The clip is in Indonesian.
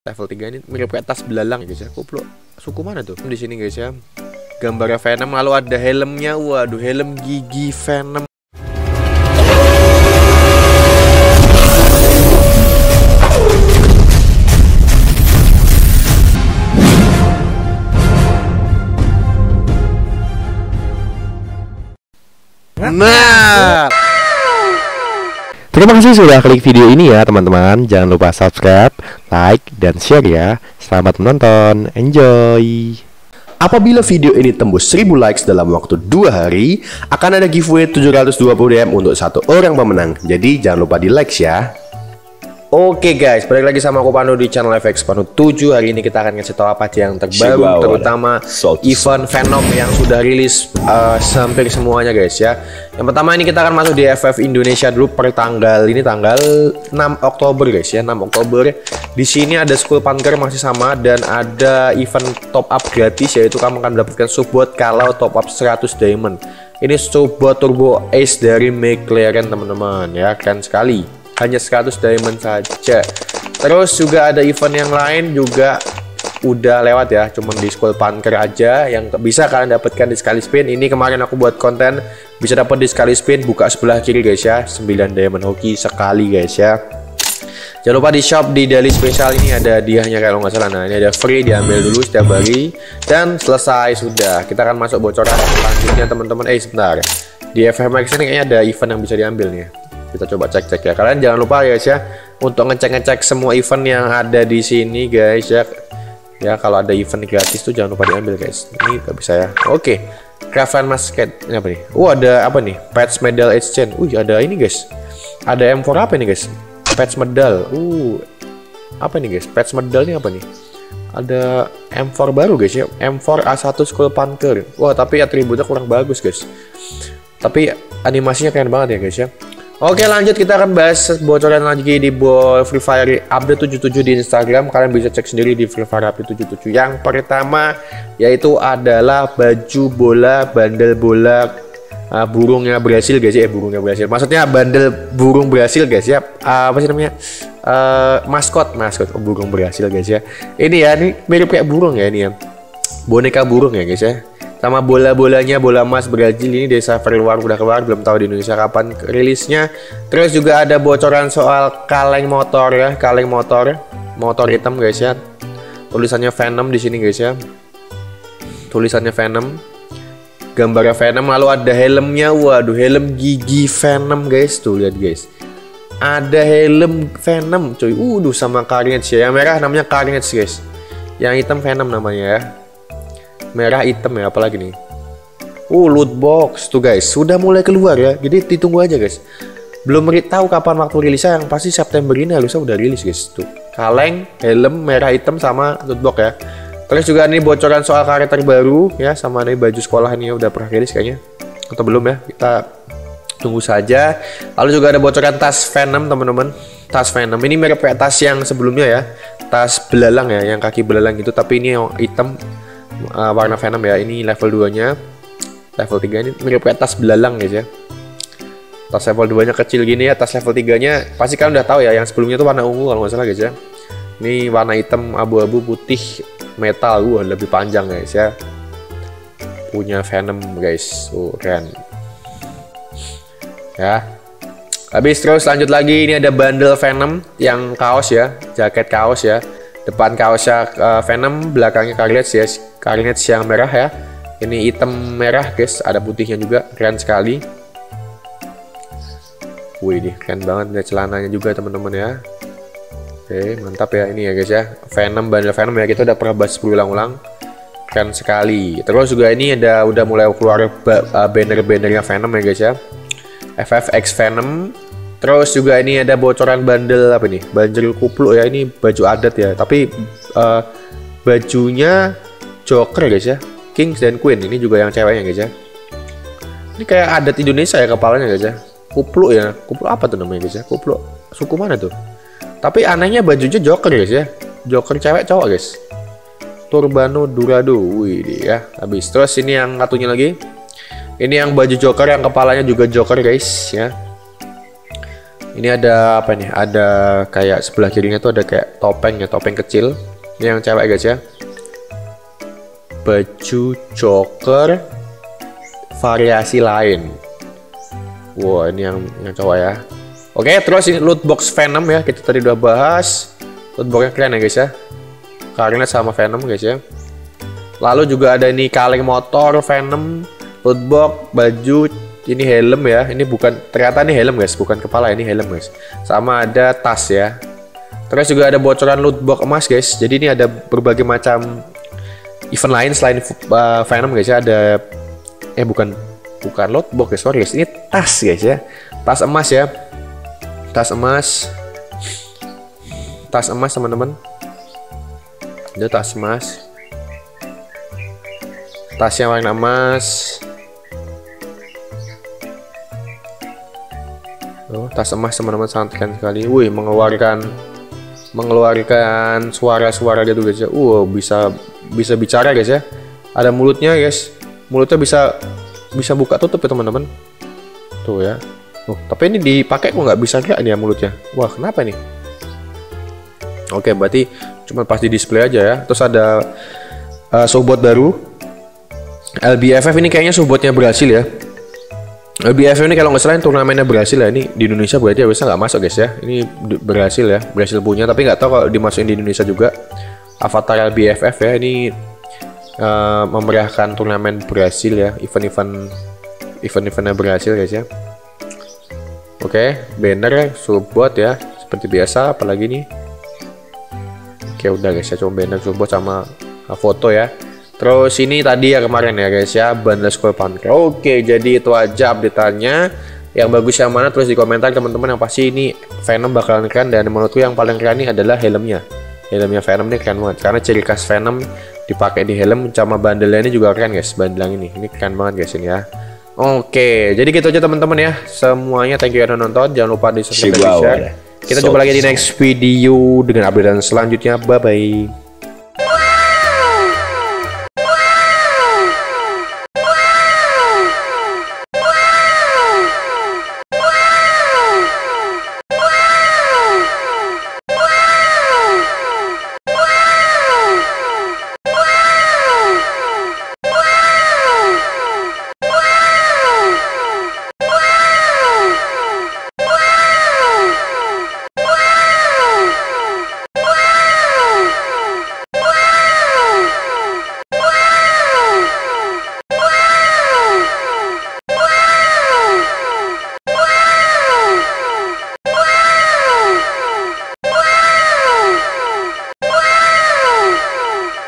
Level 3 ini mirip kayak tas belalang ya guys ya. Koplo suku mana tuh? Di sini guys ya. Gambarnya Venom, lalu ada helmnya. Waduh, helm gigi Venom. Nah, terima kasih sudah klik video ini ya teman-teman. Jangan lupa subscribe, like, dan share ya. Selamat menonton, enjoy. Apabila video ini tembus 1000 likes dalam waktu 2 hari, akan ada giveaway 720 DM untuk 1 orang pemenang. Jadi jangan lupa di like ya. Oke guys, balik lagi sama aku Pandu di channel FX Pandu 7. Hari ini kita akan ngasih tahu apa aja yang terbaru, terutama event Venom yang sudah rilis hampir semuanya guys ya. Yang pertama ini kita akan masuk di FF Indonesia dulu per tanggal ini, tanggal 6 Oktober guys ya, 6 Oktober. Di sini ada school panker masih sama dan ada event top up gratis, yaitu kamu akan mendapatkan support kalau top up 100 diamond. Ini support turbo ace dari McLaren teman-teman ya, keren sekali. Hanya 100 diamond saja. Terus juga ada event yang lain juga udah lewat ya, cuman di school panker aja yang bisa kalian dapatkan di sekali spin. Ini kemarin aku buat konten bisa dapat di sekali spin, buka sebelah kiri guys ya, 9 diamond hoki sekali guys ya. Jangan lupa di shop di daily special ini ada hadiahnya kalau nggak salah. Nah ini ada free, diambil dulu setiap hari dan selesai sudah. Kita akan masuk bocoran selanjutnya teman-teman. Sebentar, di FMX ini kayaknya ada event yang bisa diambil nih. Kita coba cek-cek ya. Kalian jangan lupa guys ya untuk ngecek-ngecek semua event yang ada di sini guys ya. Ya kalau ada event gratis tuh jangan lupa diambil guys. Ini gak bisa ya. Oke, Craft Masket ini apa nih? Ada apa nih? Patch Medal Exchange. Ada ini guys. Ada M4 apa ini guys? Patch Medal. Apa ini guys? Patch Medal ini apa nih? Ada M4 baru guys ya. M4 A1 Skull Panker. Tapi atributnya kurang bagus guys. Tapi animasinya keren banget ya guys ya. Oke lanjut, kita akan bahas bocoran lagi di Free Fire Update 77 di Instagram. Kalian bisa cek sendiri di Free Fire Update 77. Yang pertama yaitu adalah baju bola, bandel bola burungnya Brasil guys ya. Burungnya Brasil, maksudnya bandel burung Brasil guys ya. Apa sih namanya? Maskot burung Brasil guys ya. Ini ya, ini mirip kayak burung ya ini ya. Boneka burung ya guys ya. Sama bola-bolanya, bola emas Brazil ini desa Ferluar udah keluar, belum tahu di Indonesia kapan rilisnya. Terus juga ada bocoran soal kaleng motor ya, kaleng motor hitam guys ya. Tulisannya Venom di sini guys ya. Tulisannya Venom. Gambarnya Venom, lalu ada helmnya. Waduh, helm gigi Venom guys, tuh lihat guys. Ada helm Venom cuy. Sama Carnage ya. Yang merah namanya Carnage guys. Yang hitam Venom namanya ya. Merah hitam ya, apalagi nih. Loot box tuh guys, sudah mulai keluar ya. Jadi ditunggu aja guys. Belum tahu kapan waktu rilisnya, yang pasti September ini harusnya udah rilis guys. Tuh, kaleng, helm, merah hitam sama loot box ya. Terus juga ini bocoran soal karakter baru ya, sama nih baju sekolah ini udah pernah rilis kayaknya. Atau belum ya? Kita tunggu saja. Lalu juga ada bocoran tas Venom teman-teman. Tas Venom ini mirip kayak tas yang sebelumnya ya. Tas belalang ya, yang kaki belalang itu, tapi ini yang hitam. Warna Venom ya, ini level 2 nya level 3 ini mirip kayak tas belalang guys ya. Tas level 2 nya kecil gini ya, tas level 3 nya pasti kalian udah tahu ya. Yang sebelumnya itu warna ungu kalau nggak salah guys ya. Ini warna hitam, abu-abu, putih, metal. Lebih panjang guys ya, punya Venom guys. Keren ya. Habis terus lanjut lagi, ini ada bundle Venom yang kaos ya, jaket kaos ya. Depan kaosnya Venom, belakangnya Carnage ya, Carnage yang merah ya. Ini hitam merah guys, ada putihnya juga, keren sekali. Wih, ini keren banget, ada celananya juga teman-teman ya. Oke, mantap ya ini ya guys ya. Venom, bundle Venom ya, kita udah pernah bahas berulang-ulang. Keren sekali. Terus juga ini ada udah mulai keluar banner-bannernya Venom ya guys ya. FFX Venom. Terus juga ini ada bocoran bandel apa nih? Bandel kuplu ya, ini baju adat ya. Tapi bajunya Joker guys ya. Kings dan Queen, ini juga yang ceweknya guys ya. Ini kayak adat Indonesia ya kepalanya guys ya. Kuplu ya, kuplu apa tuh namanya guys ya? Kuplu suku mana tuh? Tapi anehnya bajunya Joker guys ya. Joker cewek cowok guys. Turbano Durado, wih ya. Habis terus ini yang satunya lagi. Ini yang baju Joker yang kepalanya juga Joker guys ya. Ini ada apa nih? Ada kayak sebelah kirinya tuh ada kayak topeng ya, topeng kecil. Ini yang cewek guys ya. Baju joker variasi lain. Wow, ini yang cowok ya. Oke, terus ini loot box Venom ya. Kita tadi udah bahas. Loot boxnya keren ya guys ya. Karena sama Venom guys ya. Lalu juga ada ini kaleng motor Venom, loot box, baju, ini helm ya. Ini bukan, ternyata ini helm guys, bukan kepala, ini helm guys. Sama ada tas ya. Terus juga ada bocoran loot box emas guys. Jadi ini ada berbagai macam event lain selain Venom guys ya. Ada bukan loot box guys, sorry guys. Ini tas guys ya. Tas emas ya. Tas emas. Tas emas teman-teman. Ada tas emas. Tasnya warna emas. Oh, tas emas teman-teman, sangat keren sekali. Wih, mengeluarkan suara-suara gitu guys ya. Bisa bicara guys ya. Ada mulutnya guys. Mulutnya bisa buka tutup ya teman-teman. Tuh ya. Oh, tapi ini dipakai kok nggak bisa gerak ya mulutnya. Wah, kenapa nih? Oke, berarti cuma pas di display aja ya. Terus ada sobat baru. LBFF ini kayaknya subotnya berhasil ya. LBFF ini kalau nggak salah turnamennya berhasil ya. Ini di Indonesia berarti biasanya nggak masuk guys ya. Ini berhasil ya, berhasil punya. Tapi nggak tahu kalau dimasukin di Indonesia juga. Avatar LBFF ya. Ini memeriahkan turnamen berhasil ya. Event-eventnya berhasil guys ya. Oke, banner subot ya. Seperti biasa. Apalagi nih. Oke udah guys ya. Cuma banner subot sama foto ya. Terus ini tadi ya kemarin ya guys ya, bundle School Panther. Oke, jadi itu aja update-nya. Yang bagus yang mana terus di komentar teman-teman. Yang pasti ini Venom bakalan keren, dan menurutku yang paling keren ini adalah helmnya. Helmnya Venom ini keren banget karena ciri khas Venom dipakai di helm, sama bandelnya ini juga keren guys, bandelang ini keren banget guys ini ya. Oke, jadi gitu aja teman-teman ya. Semuanya thank you udah nonton. Jangan lupa di subscribe dan share. Kita jumpa lagi di next video dengan update selanjutnya. Bye bye.